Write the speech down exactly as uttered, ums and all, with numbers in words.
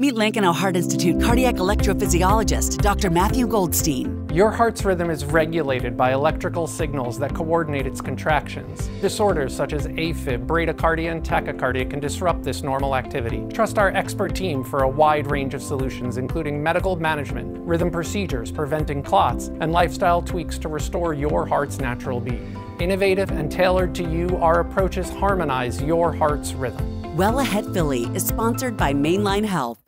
Meet Lankenau Heart Institute cardiac electrophysiologist, Doctor Matthew Goldstein. Your heart's rhythm is regulated by electrical signals that coordinate its contractions. Disorders such as AFib, bradycardia, and tachycardia can disrupt this normal activity. Trust our expert team for a wide range of solutions, including medical management, rhythm procedures, preventing clots, and lifestyle tweaks to restore your heart's natural beat. Innovative and tailored to you, our approaches harmonize your heart's rhythm. Well Ahead Philly is sponsored by Main Line Health.